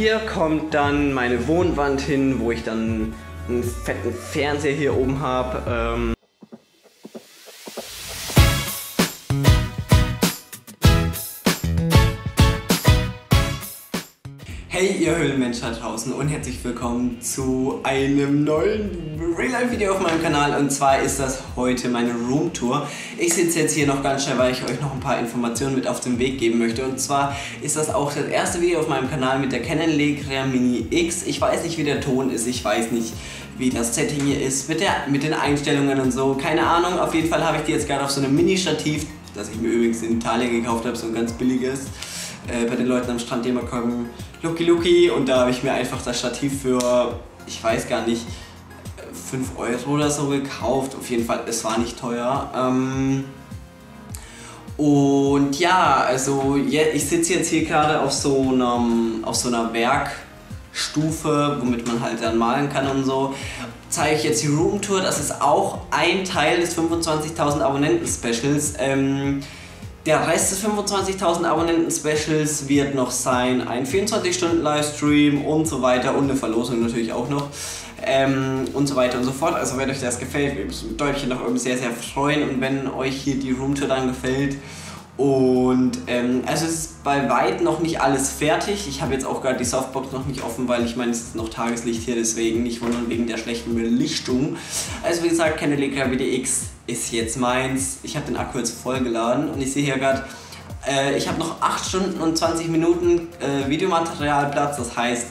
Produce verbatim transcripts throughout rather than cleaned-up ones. Hier kommt dann meine Wohnwand hin, wo ich dann einen fetten Fernseher hier oben habe. Ähm Hey ihr Höhlenmenschen da draußen und herzlich willkommen zu einem neuen Real-Life-Video auf meinem Kanal, und zwar ist das heute meine Roomtour. Ich sitze jetzt hier noch ganz schnell, weil ich euch noch ein paar Informationen mit auf den Weg geben möchte, und zwar ist das auch das erste Video auf meinem Kanal mit der Canon Legria Mini X. Ich weiß nicht, wie der Ton ist, ich weiß nicht, wie das Setting hier ist, mit, der, mit den Einstellungen und so, keine Ahnung. Auf jeden Fall habe ich die jetzt gerade auf so einem Mini-Stativ, das ich mir übrigens in Italien gekauft habe, so ein ganz billiges. Äh, bei den Leuten am Strand, die immer kommen, Lucky Lucky, und da habe ich mir einfach das Stativ für, ich weiß gar nicht, fünf Euro oder so gekauft. Auf jeden Fall, es war nicht teuer. Ähm und ja, also ja, ich sitze jetzt hier gerade auf so einem, auf so einer Werkstufe, womit man halt dann malen kann und so. Zeige ich jetzt die Roomtour, das ist auch ein Teil des fünfundzwanzigtausend Abonnenten Specials. Ähm Der Rest des fünfundzwanzigtausend Abonnenten-Specials wird noch sein, ein vierundzwanzig-Stunden-Livestream und so weiter, und eine Verlosung natürlich auch noch, ähm, und so weiter und so fort. Also wenn euch das gefällt, würde ich ein Däumchen nach oben sehr, sehr freuen, und wenn euch hier die Roomtour dann gefällt. Und ähm, also es ist bei weitem noch nicht alles fertig. Ich habe jetzt auch gerade die Softbox noch nicht offen, weil ich meine, es ist noch Tageslicht hier, deswegen nicht wundern wegen der schlechten Belichtung. Also wie gesagt, Canon Legria Mini X ist jetzt meins. Ich habe den Akku jetzt voll geladen und ich sehe hier gerade, äh, ich habe noch acht Stunden und zwanzig Minuten äh, Videomaterialplatz, das heißt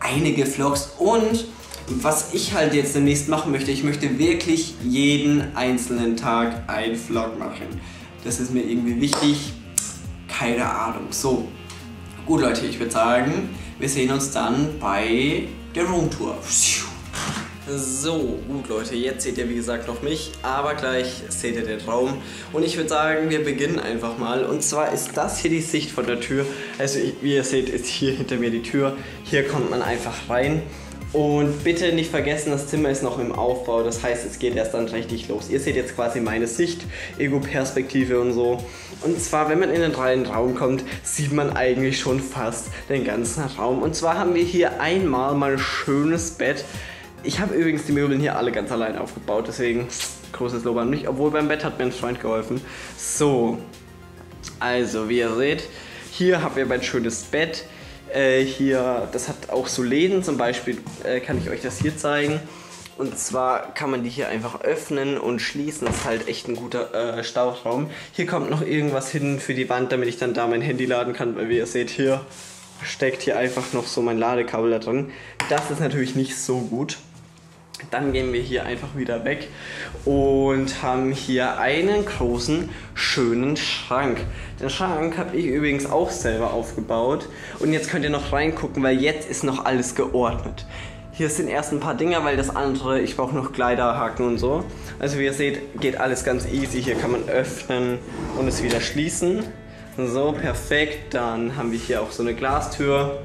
einige Vlogs. Und was ich halt jetzt demnächst machen möchte, ich möchte wirklich jeden einzelnen Tag einen Vlog machen. Das ist mir irgendwie wichtig. Keine Ahnung. So, gut Leute, ich würde sagen, wir sehen uns dann bei der Roomtour. So, gut Leute, jetzt seht ihr wie gesagt noch mich, aber gleich seht ihr den Raum. Und ich würde sagen, wir beginnen einfach mal. Und zwar ist das hier die Sicht von der Tür. Also wie ihr seht, ist hier hinter mir die Tür. Hier kommt man einfach rein. Und bitte nicht vergessen, das Zimmer ist noch im Aufbau, das heißt, es geht erst dann richtig los. Ihr seht jetzt quasi meine Sicht, Ego-Perspektive und so. Und zwar, wenn man in den reinen Raum kommt, sieht man eigentlich schon fast den ganzen Raum. Und zwar haben wir hier einmal mein schönes Bett. Ich habe übrigens die Möbeln hier alle ganz allein aufgebaut, deswegen großes Lob an mich. Obwohl, beim Bett hat mir ein Freund geholfen. So, also wie ihr seht, hier haben wir mein schönes Bett. Äh, hier, das hat auch so Läden, zum Beispiel äh, kann ich euch das hier zeigen, und zwar kann man die hier einfach öffnen und schließen, das ist halt echt ein guter äh, Stauraum. Hier kommt noch irgendwas hin für die Wand, damit ich dann da mein Handy laden kann, weil wie ihr seht, hier steckt hier einfach noch so mein Ladekabel da drin, das ist natürlich nicht so gut. Dann gehen wir hier einfach wieder weg und haben hier einen großen, schönen Schrank. Den Schrank habe ich übrigens auch selber aufgebaut. Und jetzt könnt ihr noch reingucken, weil jetzt ist noch alles geordnet. Hier sind erst ein paar Dinger, weil das andere, ich brauche noch Kleiderhaken und so. Also wie ihr seht, geht alles ganz easy. Hier kann man öffnen und es wieder schließen. So, perfekt. Dann haben wir hier auch so eine Glastür.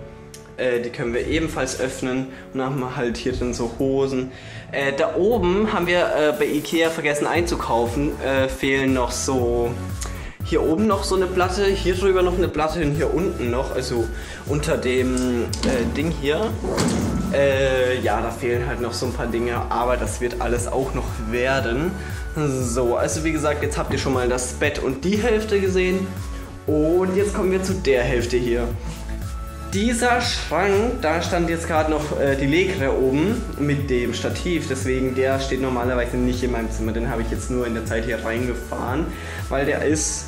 Die können wir ebenfalls öffnen, und dann haben wir halt hier drin so Hosen. Äh, da oben haben wir äh, bei Ikea vergessen einzukaufen, äh, fehlen noch so, hier oben noch so eine Platte, hier drüber noch eine Platte und hier unten noch, also unter dem äh, Ding hier. Äh, ja, da fehlen halt noch so ein paar Dinge, aber das wird alles auch noch werden. So, also wie gesagt, jetzt habt ihr schon mal das Bett und die Hälfte gesehen, und jetzt kommen wir zu der Hälfte hier. Dieser Schrank, da stand jetzt gerade noch äh, die Legria oben mit dem Stativ, deswegen der steht normalerweise nicht in meinem Zimmer, den habe ich jetzt nur in der Zeit hier reingefahren, weil der ist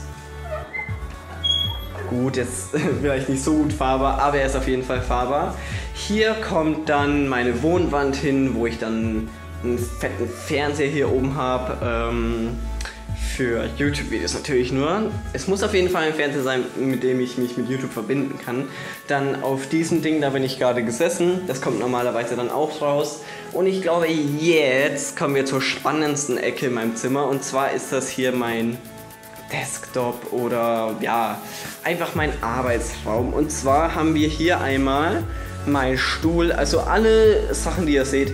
gut, jetzt vielleicht nicht so gut fahrbar, aber er ist auf jeden Fall fahrbar. Hier kommt dann meine Wohnwand hin, wo ich dann einen fetten Fernseher hier oben habe, ähm, für YouTube-Videos natürlich nur. Es muss auf jeden Fall ein Fernseher sein, mit dem ich mich mit YouTube verbinden kann. Dann auf diesem Ding, da bin ich gerade gesessen. Das kommt normalerweise dann auch raus. Und ich glaube, jetzt kommen wir zur spannendsten Ecke in meinem Zimmer. Und zwar ist das hier mein Desktop oder ja, einfach mein Arbeitsraum. Und zwar haben wir hier einmal meinen Stuhl. Also alle Sachen, die ihr seht,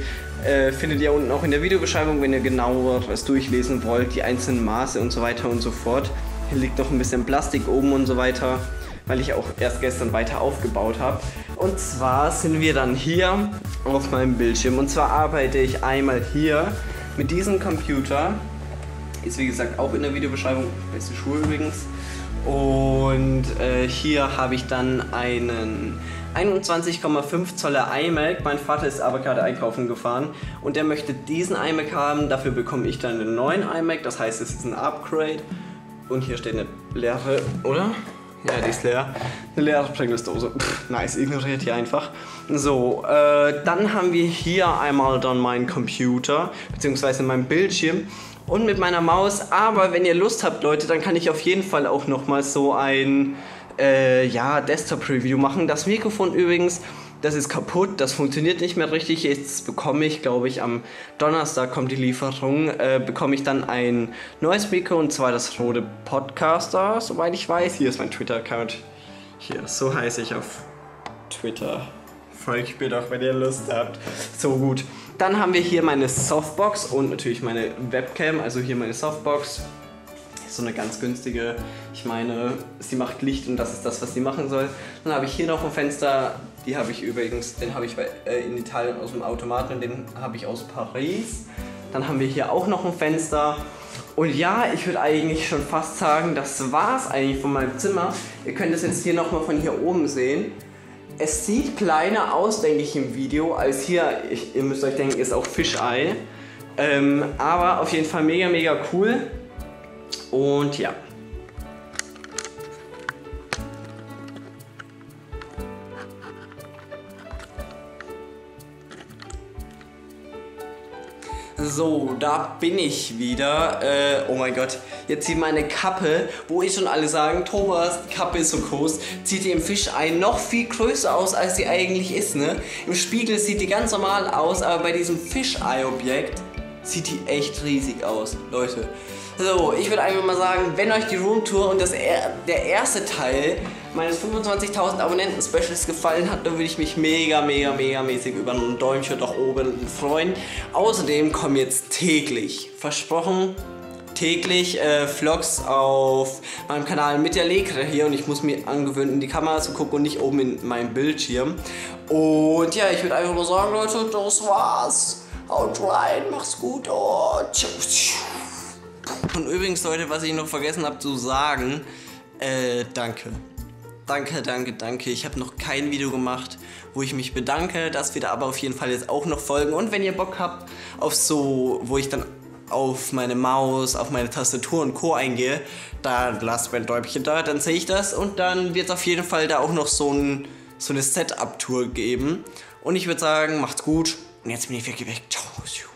findet ihr unten auch in der Videobeschreibung, wenn ihr genaueres durchlesen wollt, die einzelnen Maße und so weiter und so fort. Hier liegt noch ein bisschen Plastik oben und so weiter, weil ich auch erst gestern weiter aufgebaut habe. Und zwar sind wir dann hier auf meinem Bildschirm. Und zwar arbeite ich einmal hier mit diesem Computer. Ist wie gesagt auch in der Videobeschreibung, beste Schuhe übrigens. Und äh, hier habe ich dann einen einundzwanzig Komma fünf Zoller iMac. Mein Vater ist aber gerade einkaufen gefahren und er möchte diesen iMac haben. Dafür bekomme ich dann einen neuen iMac, das heißt, es ist ein Upgrade. Und hier steht eine leere, oder? Ja, die ist leer. Eine leere Pringles-Dose. Nice, ignoriert hier einfach. So, äh, dann haben wir hier einmal dann meinen Computer, beziehungsweise meinen Bildschirm. Und mit meiner Maus, aber wenn ihr Lust habt, Leute, dann kann ich auf jeden Fall auch nochmal so ein äh, ja, Desktop-Review machen. Das Mikrofon übrigens, das ist kaputt, das funktioniert nicht mehr richtig. Jetzt bekomme ich, glaube ich, am Donnerstag kommt die Lieferung, äh, bekomme ich dann ein neues Mikro, und zwar das Rode Podcaster, soweit ich weiß. Hier ist mein Twitter-Account. Hier, so heiße ich auf Twitter. Folgt mir doch, wenn ihr Lust habt. So gut. Dann haben wir hier meine Softbox und natürlich meine Webcam, also hier meine Softbox. So eine ganz günstige, ich meine, sie macht Licht und das ist das, was sie machen soll. Dann habe ich hier noch ein Fenster, die habe ich übrigens, den habe ich bei, äh, in Italien aus dem Automaten und den habe ich aus Paris. Dann haben wir hier auch noch ein Fenster. Und ja, ich würde eigentlich schon fast sagen, das war es eigentlich von meinem Zimmer. Ihr könnt es jetzt hier nochmal von hier oben sehen. Es sieht kleiner aus, denke ich, im Video, als hier, ich, ihr müsst euch denken, ist auch Fisch-Eye. Ähm, aber auf jeden Fall mega, mega cool. Und ja. So, da bin ich wieder. Äh, oh mein Gott, jetzt zieht meine Kappe, wo ich schon alle sagen, Thomas, die Kappe ist so groß, zieht die im Fisch-Ei noch viel größer aus, als sie eigentlich ist, ne? Im Spiegel sieht die ganz normal aus, aber bei diesem Fisch-Ei-Objekt sieht die echt riesig aus, Leute. So, ich würde einfach mal sagen, wenn euch die Roomtour und das, der erste Teil meines fünfundzwanzigtausend Abonnenten-Specials gefallen hat, dann würde ich mich mega, mega, mega mäßig über ein Däumchen nach oben freuen. Außerdem kommen jetzt täglich, versprochen, täglich äh, Vlogs auf meinem Kanal mit der Legria hier, und ich muss mir angewöhnen, in die Kamera zu gucken und nicht oben in meinem Bildschirm. Und ja, ich würde einfach nur sagen, Leute, das war's. Haut rein, mach's gut und tschüss. Und übrigens, Leute, was ich noch vergessen habe zu sagen, äh, danke. Danke, danke, danke. Ich habe noch kein Video gemacht, wo ich mich bedanke. Das wird aber auf jeden Fall jetzt auch noch folgen. Und wenn ihr Bock habt auf so, wo ich dann auf meine Maus, auf meine Tastatur und Co. eingehe, dann lasst mein Däumchen da, dann sehe ich das. Und dann wird es auf jeden Fall da auch noch so, ein, so eine Setup-Tour geben. Und ich würde sagen, macht's gut. Und jetzt bin ich wirklich weg. Ciao.